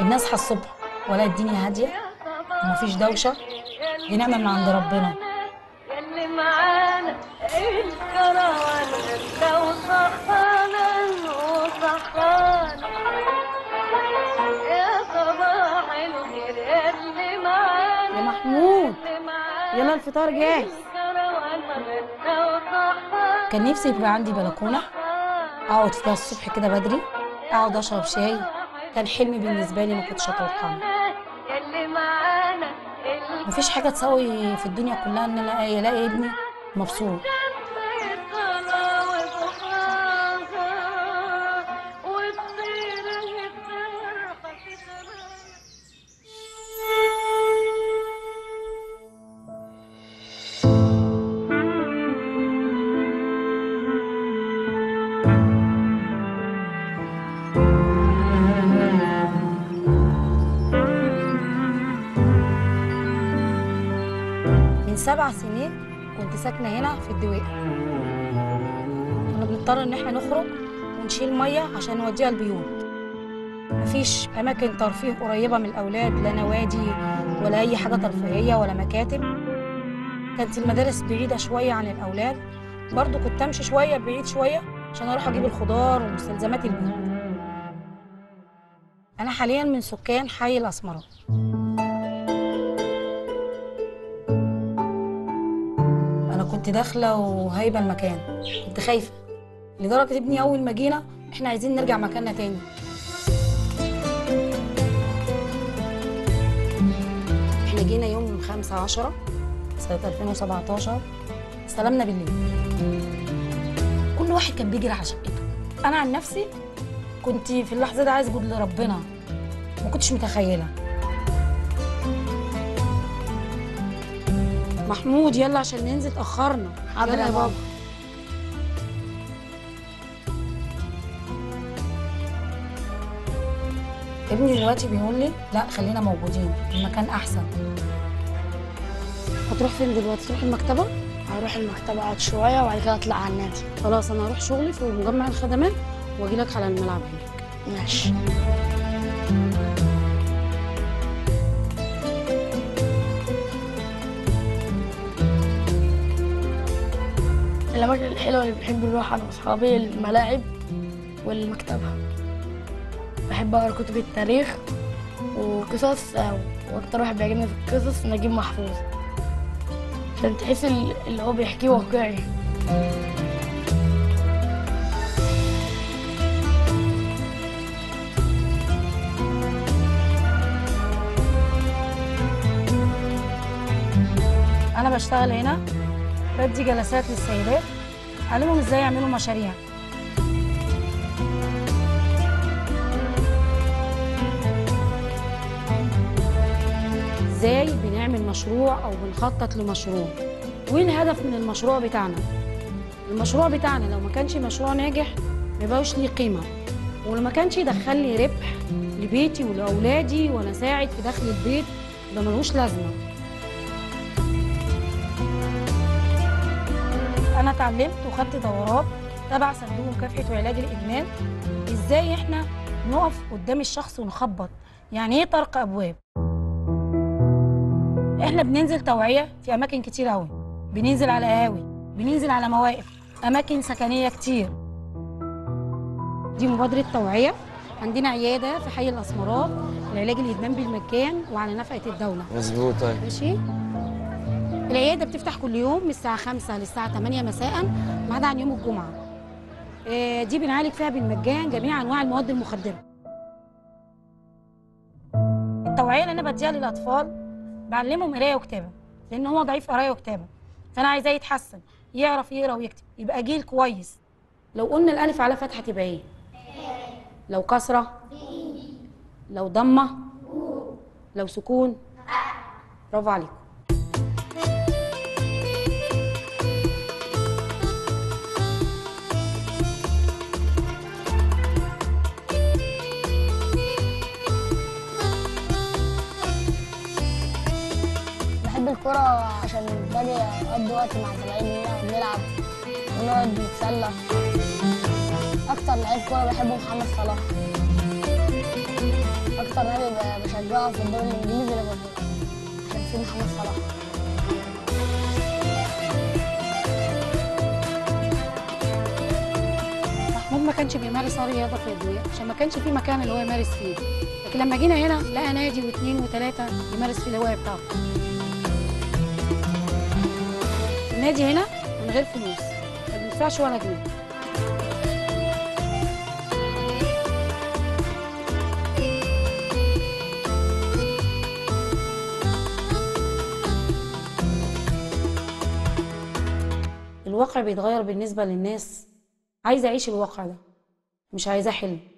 ان اصحى الصبح ولا الدنيا هاديه ومفيش دوشه، دي نعمه من عند ربنا. اللي معانا الكروان غدا وصحانا وصحانا يا صباح الخير. اللي معانا يا محمود يلا الفطار جاهز. كان نفسي يبقى عندي بلكونه اقعد فيها الصبح كده بدري، اقعد اشرب شاي، كان حلمي بالنسبه لي، ما كنتش اتوقعه. مفيش حاجه تسوي في الدنيا كلها ان انا الاقي ابني مبسوط. من 7 سنين كنت ساكنه هنا في الدويقه. كنا بنضطر ان احنا نخرج ونشيل ميه عشان نوديها البيوت. مفيش اماكن ترفيه قريبه من الاولاد، لا نوادي ولا اي حاجه ترفيهيه ولا مكاتب. كانت المدارس بعيده شويه عن الاولاد، برضو كنت امشي شويه بعيد شويه عشان اروح اجيب الخضار ومستلزمات البيت. انا حاليا من سكان حي الاسمرات. كنت داخله وهايبه المكان، كنت خايفه لدرجه ابني اول ما جينا احنا عايزين نرجع مكاننا تاني. احنا جينا يوم 5/10 سنه 2017، استلمنا بالليل. كل واحد كان بيجري على شقته. انا عن نفسي كنت في اللحظه دي عايز اقول لربنا ما كنتش متخيله. محمود يلا عشان ننزل اتأخرنا. حاضر يا بابا. ابني دلوقتي بيقول لي لا خلينا موجودين، المكان احسن. هتروح فين دلوقتي؟ تروح المكتبة؟ هروح المكتبة اقعد شوية وبعد كده اطلع على النادي. خلاص انا هروح شغلي في مجمع الخدمات واجي لك على الملعب هناك. ماشي. الأماكن الحلوة اللي بحب نروح أنا وأصحابي الملاعب والمكتبة. بحب أقرأ كتب التاريخ وقصص، وأكتر واحد بيعجبني في القصص نجيب محفوظ، عشان تحس اللي هو بيحكيه واقعي. أنا بشتغل هنا بدي جلسات للسيدات، أعلمهم إزاي يعملوا مشاريع. إزاي بنعمل مشروع أو بنخطط لمشروع، وإيه الهدف من المشروع بتاعنا. المشروع بتاعنا لو ما كانش مشروع ناجح ما يبقاش ليه قيمة، ولو ما كانش يدخل لي ربح لبيتي ولأولادي وأنا ساعد في دخل البيت ده ملوش لازمة. أنا اتعلمت وخدت دورات تبع صندوق مكافحة وعلاج الإدمان، إزاي إحنا نقف قدام الشخص ونخبط، يعني إيه طرق أبواب؟ إحنا بننزل توعية في أماكن كتير أوي، بننزل على قهاوي، بننزل على مواقف، أماكن سكنية كتير. دي مبادرة توعية، عندنا عيادة في حي الأسمرات لعلاج الإدمان بالمجان وعلى نفقة الدولة. مظبوط. طيب ماشي؟ العيادة بتفتح كل يوم من الساعة 5 للساعة 8 مساءً ما عدا عن يوم الجمعة. دي بنعالج فيها بالمجان جميع أنواع المواد المخدرة. التوعية اللي أنا بديها للأطفال بعلمهم قراية وكتابة، لأن هو ضعيف قراية وكتابة، فأنا عايزاه يتحسن، يعرف يقرا ويكتب، يبقى جيل كويس. لو قلنا الألف على فتحة تبقى إيه؟ لو كسرة؟ لو ضمة؟ لو سكون؟ برافو عليكم. الكرة عشان باجي اقضي وقت مع زمايلي نلعب ونقعد نتسلى. اكتر لعيب كرة بحبه محمد صلاح. اكثر نادي بشجعه في الدوري الانجليزي ليفربول عشان فيه محمد صلاح. محمود ما كانش بيمارس رياضه فرديه عشان ما كانش فيه مكان اللي هو يمارس فيه، لكن لما جينا هنا لقى نادي واثنين وثلاثه يمارس فيه الهوايه بتاعته. النادي هنا من غير فلوس ما بندفعش ولا جنيه. الواقع بيتغير بالنسبة للناس، عايزة أعيش الواقع ده، مش عايزة حلم.